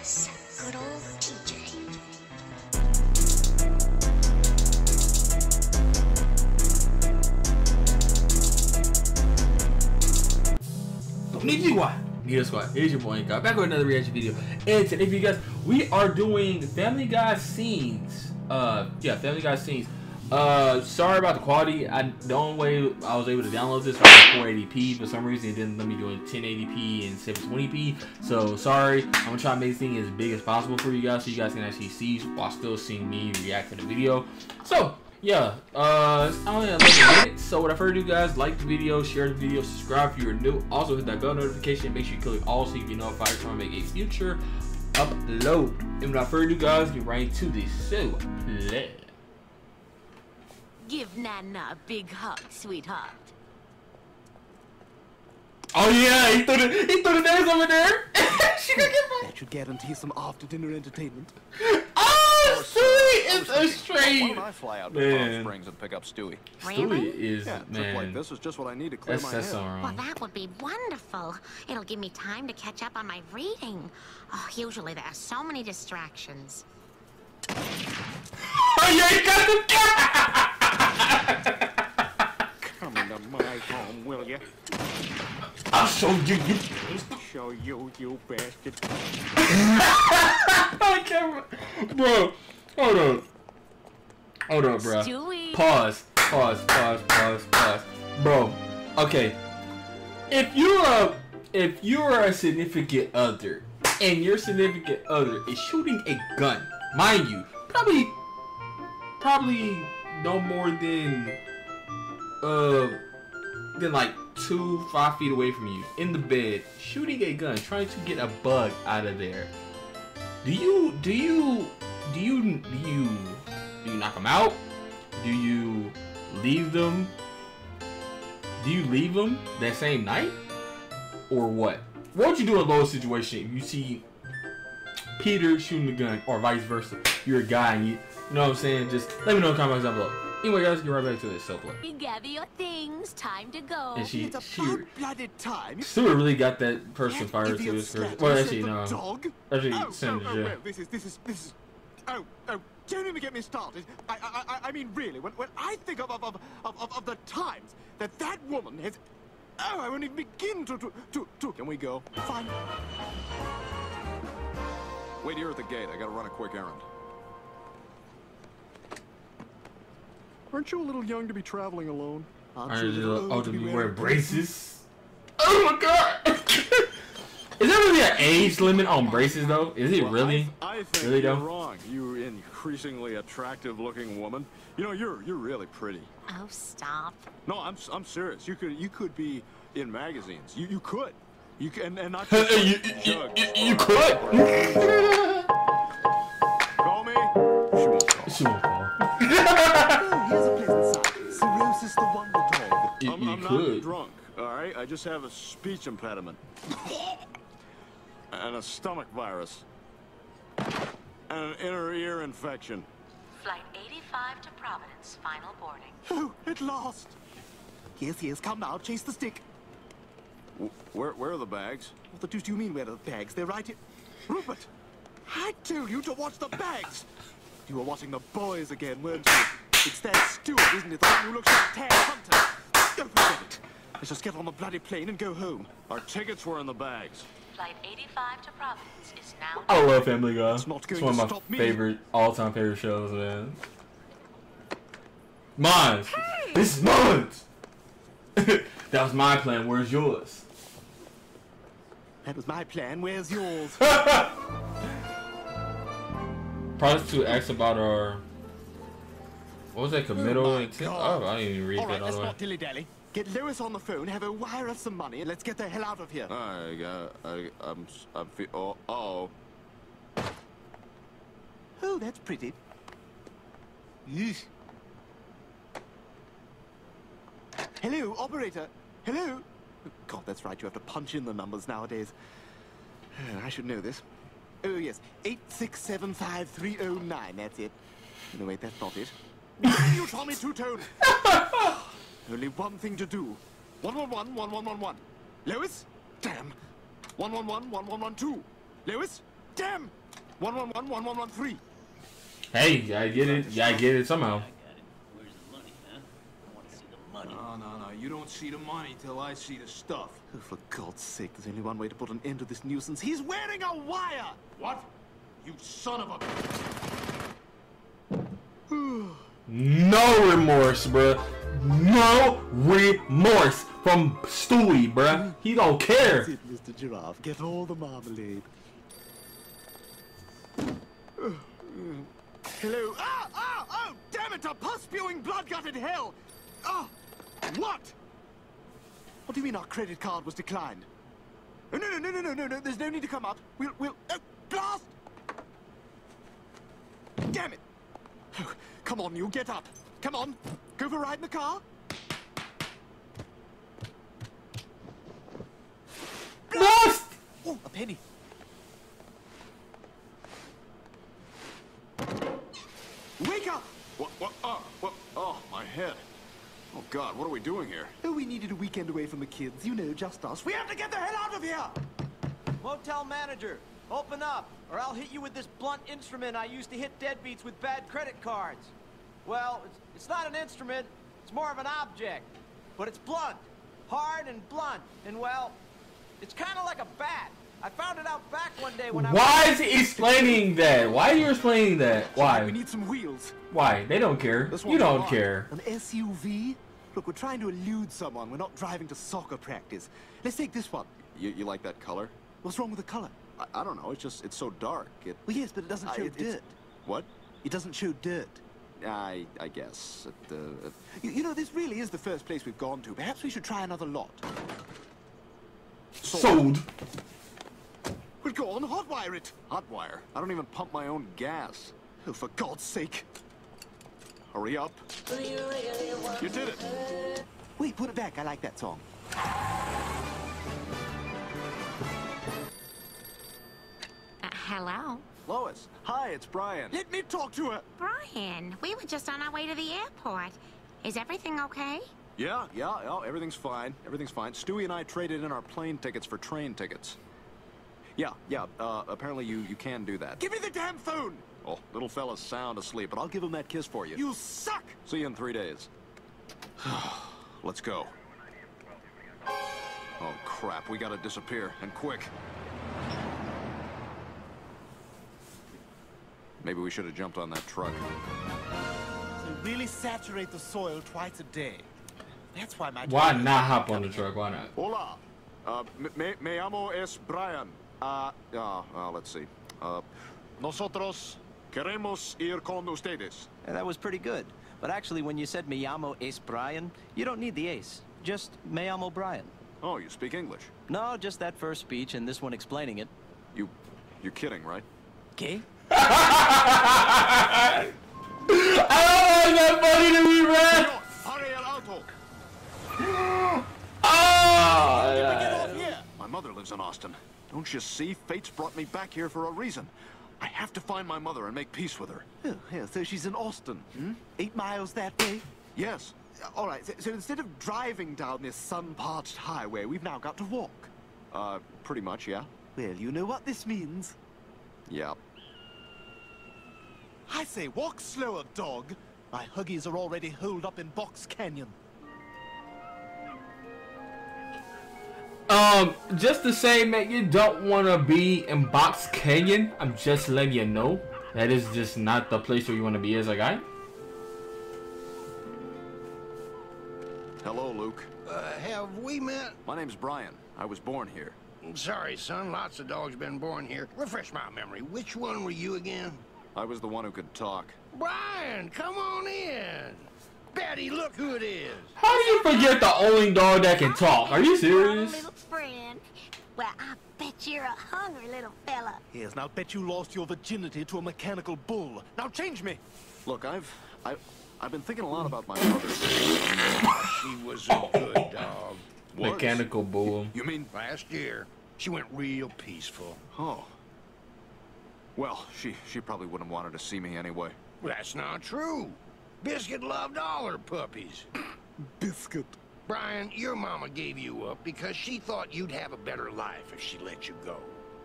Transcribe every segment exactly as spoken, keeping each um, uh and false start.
Yes, good old T J. Konnichiwa, Media Squad. Here's your boy Inka, back with another reaction video. And today, if you guys, we are doing Family Guy scenes. Uh, yeah, Family Guy scenes. Uh, sorry about the quality. I the only way I was able to download this was four eighty p. For some reason, it didn't let me do it ten eighty p and seven twenty p. So sorry. I'm gonna try to make this thing as big as possible for you guys, so you guys can actually see while still seeing me react to the video. So yeah, uh, it's only a little bit. So what I heard, you guys, like the video, share the video, subscribe if you are new. Also hit that bell notification. Make sure you click all so you can be notified when I make a future upload. And without further ado, guys, get right into this. So let's. Give Nana a big hug, sweetheart. Oh yeah, he threw the he threw the nails over there. She could get back. That should guarantee some after-dinner entertainment. Oh, Stewie is a straight. Why don't I fly out to Palm Springs and pick up Stewie? Stewie is yeah, man. Like this is just what I need to clear that's, my that's head. Right. Well, that would be wonderful. It'll give me time to catch up on my reading. Oh, usually there are so many distractions. Oh yeah, you got the cat. Come to my home, will you? I'll show you, you. Show you, you bastard. I can't, bro. Hold on. Hold on, bro. Pause. Pause. Pause. Pause. Pause. Bro. Okay. If you're a, if you're a significant other, and your significant other is shooting a gun, mind you, probably, probably. no more than uh than like two five feet away from you in the bed, shooting a gun, trying to get a bug out of there, do you do you do you do you do you knock them out? Do you leave them? Do you leave them that same night or what? What would you do in a low situation if you see Peter shooting the gun, or vice versa? You're a guy and you You know what I'm saying? Just let me know in the comments down below. Anyway, guys, get right back to this. So play. You gather your things. Time to go. And she, it's she, blooded time. Stuart really got that person fired to this person. Well, actually, no. Dog? Actually, oh, send oh, oh, well, this is this is this is. Oh, oh, don't even get me started. I, I, I, I mean, really, when when I think of of of of, of the times that that woman has. Oh, I won't even begin to to to. to. Can we go? Fine. Wait here at the gate. I gotta run a quick errand. Aren't you a little young to be traveling alone? Aren't you little old to be wearing braces? Oh my god! Is there really an age limit on braces though? Is it well, really? I, I think really you're though? wrong. You increasingly attractive-looking woman. You know, you're you're really pretty. Oh, stop! No, I'm I'm serious. You could you could be in magazines. You you could. You can and not. Just you, you, you, you could. Call me. She won't call. She won't call. Cirrhosis, the one dog. I'm, I'm not drunk, all right? I just have a speech impediment. And a stomach virus. And an inner ear infection. Flight eighty-five to Providence, final boarding. Oh, at last. Yes, yes, come now, chase the stick. W where, where are the bags? What the deuce do you mean, where are the bags? They're right here. Rupert, I told you to watch the bags. You were watching the boys again, weren't you? It's that Stewart, isn't it? The one who looks like Tad Hunter. Don't forget it. Let's just get on the bloody plane and go home. Our tickets were in the bags. Flight eighty-five to Providence is now. I love Family Guy. It's, not going it's one to of my favorite, all-time favorite shows, man. Mine. Hey. This is mine. That was my plan. Where's yours? That was my plan. Where's yours? Prostitute asks about our. What was that, committal oh intent? Oh, I didn't even read all that right, all let's the way. Not dilly-dally. Get Lewis on the phone, have her wire us some money, and let's get the hell out of here. I, uh, I, I'm, I'm, oh, oh. Oh, that's pretty. Yeesh. Hello, operator. Hello. God, that's right, you have to punch in the numbers nowadays. I should know this. Oh, yes, eight six seven five three oh nine, that's it. No, wait, that's not it. You Tommy Two-Tone! Only one thing to do. one one one, one one one one. Lewis? Damn. one one one, one one one two. Lewis? Damn! One one one one one one three. Hey, you gotta get it. You gotta get it somehow. Yeah, I got it. Where's the money, huh? I want to see the money. No, no, no. You don't see the money till I see the stuff. Oh, for God's sake, there's only one way to put an end to this nuisance. He's wearing a wire. What? You son of a. No remorse, bruh. No remorse from Stewie, bruh. He don't care. That's it, Mister Giraffe. Get all the marmalade. Hello. Ah! Ah! Oh! Damn it! A pus-spewing, blood-gutted hell! Ah! What? What do you mean our credit card was declined? Oh, no! No! No! No! No! No! No! There's no need to come up. We'll. We'll. Oh! Blast! Damn it! Oh, come on, you get up. Come on. Go for a ride in the car. Blast! Oh, a penny. Wake up! What? What? Oh, what? Oh, my head. Oh, God, what are we doing here? Oh, we needed a weekend away from the kids. You know, just us. We have to get the hell out of here! Motel manager, open up, or I'll hit you with this blunt instrument I used to hit deadbeats with bad credit cards. Well, it's, it's not an instrument. It's more of an object. But it's blunt. Hard and blunt. And, well, it's kind of like a bat. I found it out back one day when I. Why is he explaining that? Why are you explaining that? Why? We need some wheels. Why? They don't care. You don't care. An S U V? Look, we're trying to elude someone. We're not driving to soccer practice. Let's take this one. You, you like that color? What's wrong with the color? I, I don't know. It's just it's so dark. It. Well, yes, but it doesn't show I, it, dirt. What? It doesn't show dirt. I I guess. It, uh, it... You, you know, this really is the first place we've gone to. Perhaps we should try another lot. Sold. Sold. We'll go on, hotwire it. Hotwire? I don't even pump my own gas. Oh, for God's sake. Hurry up. You did it. Wait, put it back. I like that song. Uh, hello? Lois. Hi, it's Brian. Let me talk to her. Brian, we were just on our way to the airport. Is everything okay? Yeah, yeah, yeah. Everything's fine. Everything's fine. Stewie and I traded in our plane tickets for train tickets. Yeah, yeah, uh, apparently you, you can do that. Give me the damn phone! Oh, little fella's sound asleep, but I'll give him that kiss for you. You suck! See you in three days. Let's go. Oh, crap, we gotta disappear, and quick. Maybe we should have jumped on that truck. They really saturate the soil twice a day. That's why my... Why not hop on the truck? Why not? Hola! Uh, me, me llamo es Brian. Uh, uh, uh, let's see. Uh, Nosotros queremos ir con ustedes. Yeah, that was pretty good. But actually, when you said me llamo es Brian, you don't need the ace. Just me llamo Brian. Oh, you speak English? No, just that first speech and this one explaining it. You, you're kidding, right? Okay. I don't want that money to be read. Hurry el auto. Oh, yeah. My mother lives in Austin. Don't you see? Fate's brought me back here for a reason. I have to find my mother and make peace with her. Oh, yeah, so she's in Austin. Hmm? Eight miles that way? Yes. Uh, all right, so, so instead of driving down this sun-parched highway, we've now got to walk. Uh, pretty much, yeah. Well, you know what this means. Yeah. I say walk slower, dog. My huggies are already holed up in Box Canyon. Um, just to say, man, you don't want to be in Box Canyon. I'm just letting you know. That is just not the place where you want to be as a guy. Hello, Luke. Uh, have we met? My name's Brian. I was born here. I'm sorry, son. Lots of dogs been born here. Refresh my memory. Which one were you again? I was the one who could talk. Brian, come on in. Betty, look who it is. How do you forget the only dog that can talk? Are you serious? Little friend. Well, I bet you're a hungry little fella. Yes, and I'll bet you lost your virginity to a mechanical bull. Now change me. Look, I've, I've, I've been thinking a lot about my mother. She was a good dog. Was? Mechanical bull. You mean last year? She went real peaceful. Oh. Well, she, she probably wouldn't have wanted to see me anyway. That's not true. Biscuit loved all her puppies. Biscuit. Brian, your mama gave you up because she thought you'd have a better life if she let you go.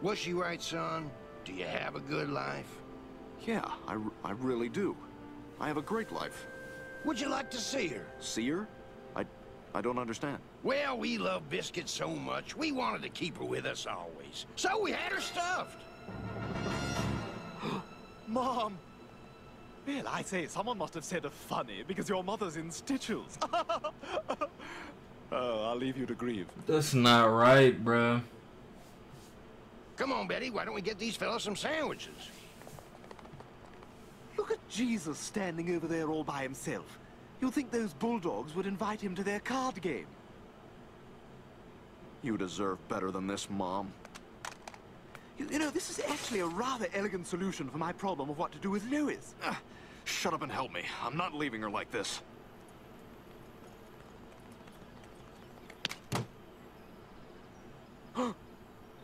Was she right, son? Do you have a good life? Yeah, I, I really do. I have a great life. Would you like to see her? See her? I, I don't understand. Well, we love Biscuit so much, we wanted to keep her with us always. So we had her stuffed. Mom! Well, I say, someone must have said a funny, because your mother's in stitches. Oh, I'll leave you to grieve. That's not right, bruh. Come on, Betty, why don't we get these fellas some sandwiches? Look at Jesus standing over there all by himself. You'd think those bulldogs would invite him to their card game. You deserve better than this, Mom. You, you know, this is actually a rather elegant solution for my problem of what to do with Lois. Uh, shut up and help me. I'm not leaving her like this.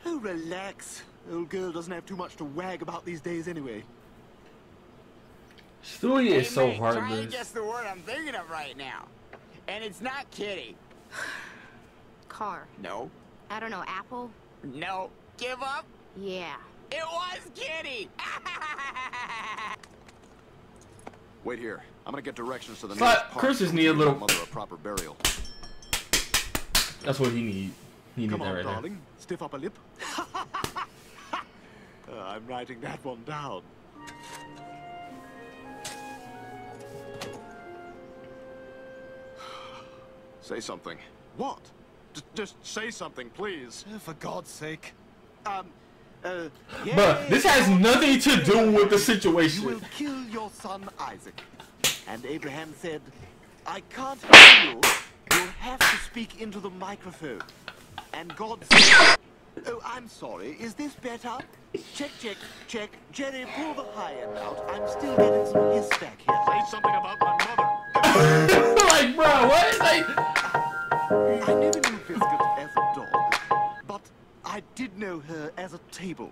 Oh, relax. Old girl doesn't have too much to wag about these days anyway. Stewie is hey, so mate, heartless. Try and guess the word I'm thinking of right now. And it's not kitty. Car. No. I don't know, apple? No. Give up? Yeah. It was kitty! Wait here. I'm gonna get directions to the next park. Chris just need a little mother a proper burial. That's what he need. He need Come that on, right darling. There. Stiff up a lip. uh, I'm writing that one down. Say something. What? J just say something, please. Oh, for God's sake. Um, uh, yeah, Bruh, this has nothing to do with the situation. You will kill your son Isaac. And Abraham said, I can't hear you. You'll have to speak into the microphone. And God said, oh, I'm sorry. Is this better? Check, check, check. Jerry, pull the high end out. I'm still getting some hiss back here. Say something about my mother. Like, bro, what? Like... I never knew Biscuit as a dog, but I did know her as a table.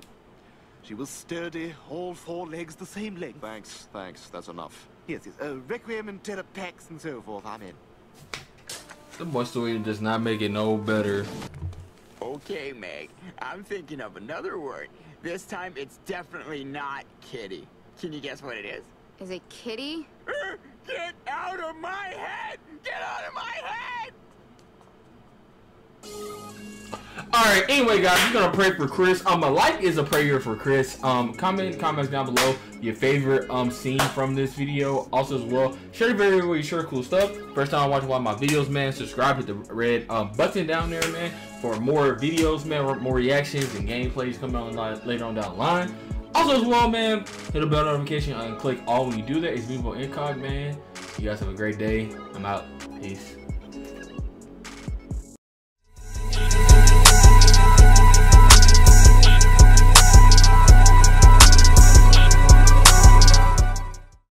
She was sturdy, all four legs the same length. Thanks, thanks, that's enough. Yes, yes, uh, Requiem and Terra Pax and so forth, I'm in. The boy story does not make it no better. Okay, Meg, I'm thinking of another word. This time it's definitely not kitty. Can you guess what it is? Is it kitty? Get out of my head! Get out of my head! Alright, anyway guys, we're gonna pray for Chris. Um a like is a prayer for Chris. Um comment comments down below your favorite um scene from this video. Also as well, share very very share cool stuff. First time watching one of my videos, man, subscribe to the red um button down there, man, for more videos, man, more reactions and gameplays coming on later on down the line. Also as well, man, hit the bell notification and click all when you do that. It's Vivo Incog, man. You guys have a great day. I'm out. Peace.